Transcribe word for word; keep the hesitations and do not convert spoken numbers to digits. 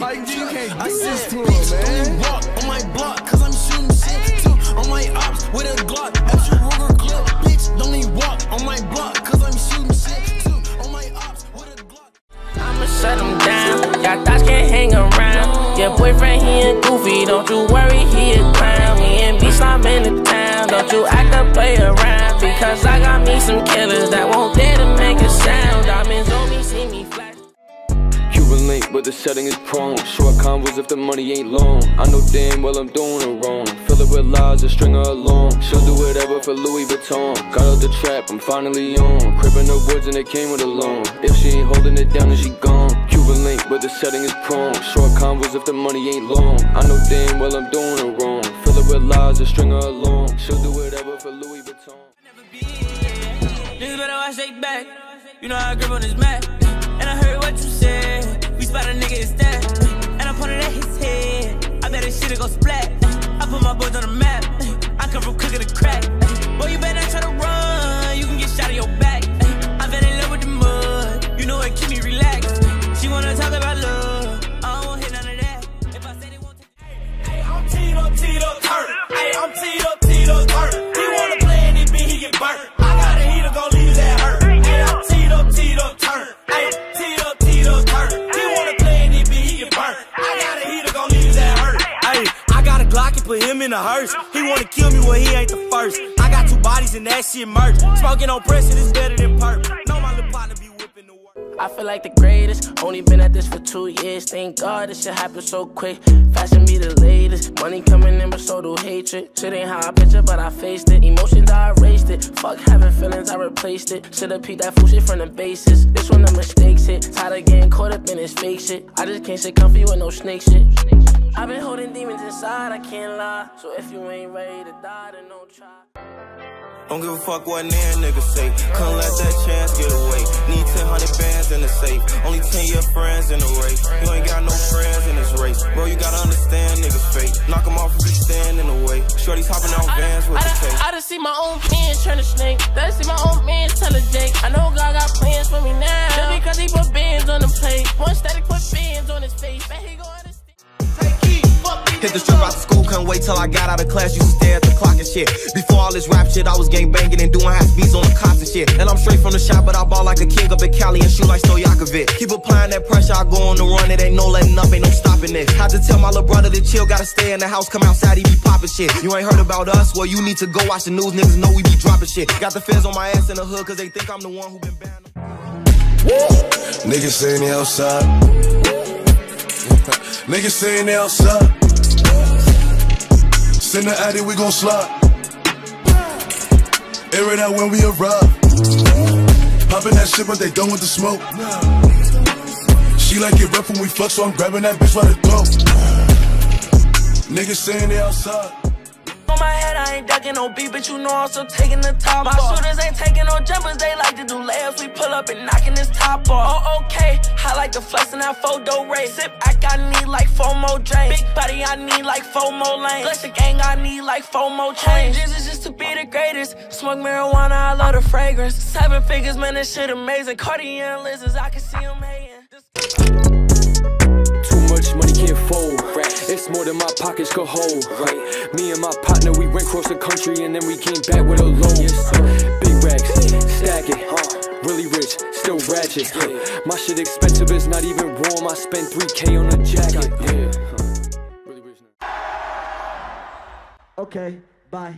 Like you can't do this to him, man. Walk on my block, cause I'm shooting shit too. On my ops with a Glock, extra rubber clip. Bitch, don't even walk on my block, cause I'm shooting shit too. On my ops with a Glock. I'ma shut him down. Y'all thoughts can't hang around. Your boyfriend, he a goofy. Don't you worry, he a clown. Me and B slime in the town. Don't you act up, play around. Because I got me some killers that won't dare to make a sound. Diamonds on me, see me flash. Late, but the setting is prone. Short convos if the money ain't long. I know damn well I'm doing it wrong. Fill it with lies, a string her along. She'll do whatever for Louis Vuitton. Got out the trap, I'm finally on. Crib in the woods and it came with a loan. If she ain't holding it down, then she gone. Cuban link, but the setting is prone. Short convos if the money ain't long. I know damn well I'm doing it wrong. Fill it with lies, a string her along. She'll do whatever for Louis Vuitton. Niggas better watch they back. You know how I grip on this mat. And I heard what you said. About a nigga is that, and I pointed at his head. I bet this shit'll go splat. I put my boys on the map. I come from cooking the crack. Boy, you better not try to run. You can get shot in your back. I fell in love with the mud. You know it keep me relaxed. She wanna talk about love. I won't hit none of that. If I said it won't. Hey, I'm Tito, Tito, Turner. Hey, I'm Tito, Tito, Turner. He wanna play and he be, he get burnt. I got a heater, gon' leave that hurt. Hey, I'm Tito, Tito, Turner. Hey, Tito, Tito, Turner. I can put him in a hearse. He wanna kill me when he ain't the first. I got two bodies and that shit merged. Smoking on pressure is better than perp. No, my little partner be whipping the work. I feel like the greatest. Only been at this for two years. Thank God this shit happened so quick. Fashion be the latest. Money coming in, but so do hatred. Shit ain't how I picture, but I faced it. Emotions, I erased it. Fuck having feelings, I replaced it. Should've peeked that fool shit from the basis. This when the mistakes hit. Tired of getting caught up in this fake shit. I just can't sit comfy with no snake shit. I've been holding demons inside, I can't lie. So if you ain't ready to die, then don't try. Don't give a fuck what near niggas say. Couldn't let that chance get away. Need ten hundred bands in the safe. Only ten of your friends in the race. You ain't got no friends in this race. Bro, you gotta understand niggas fake. Knock them off if you stand in the way. Shorty's hopping out bands with the cake. I done see my own man turn to snake. I done see my own man tell a Jake. I know God got plans for me now. Just because he put bands on the plate. One static put bands on his face. Man, he gonna hit the strip out the school, couldn't wait till I got out of class. Used to stare at the clock and shit. Before all this rap shit, I was gang banging and doing half beats on the cops and shit. And I'm straight from the shop, but I ball like a king up in Cali and shoot like Stojakovic. Keep applying that pressure, I go on the run. It ain't no letting up, ain't no stopping it. Had to tell my little brother to chill, gotta stay in the house. Come outside, he be popping shit. You ain't heard about us? Well, you need to go watch the news. Niggas know we be dropping shit. Got the feds on my ass in the hood, cause they think I'm the one who been banned. Niggas saying they outside. Niggas saying they outside. In the attic, we gon' slide. Air it out when we arrive. Poppin' that shit, but they done with the smoke. She like it rough when we fuck, so I'm grabbing that bitch by the throat. Niggas saying they outside. On my head, I ain't ducking no beat, but you know I'm still taking the top my off. My shooters ain't taking no jumpers, they like to do layups. We pull up and knocking this top off. Oh, okay, I like the flex in that photo race. Sip, I got need like four more drinks. Big body, I need like four more lanes. Bless the gang, I need like four more chains. Jesus just to be the greatest. Smoke marijuana, I love the fragrance. Seven figures, man, this shit amazing. Cartier and lizards, I can see them hating. Too much money can't fold. It's more than my pockets could hold, right? Me and my partner, we went across the country and then we came back with a load. Yes, big racks, stack it, huh? Really rich, still ratchet. Yeah. My shit expensive, it's not even warm. I spent three K on a jacket. Yeah. Really rich now. Okay, bye.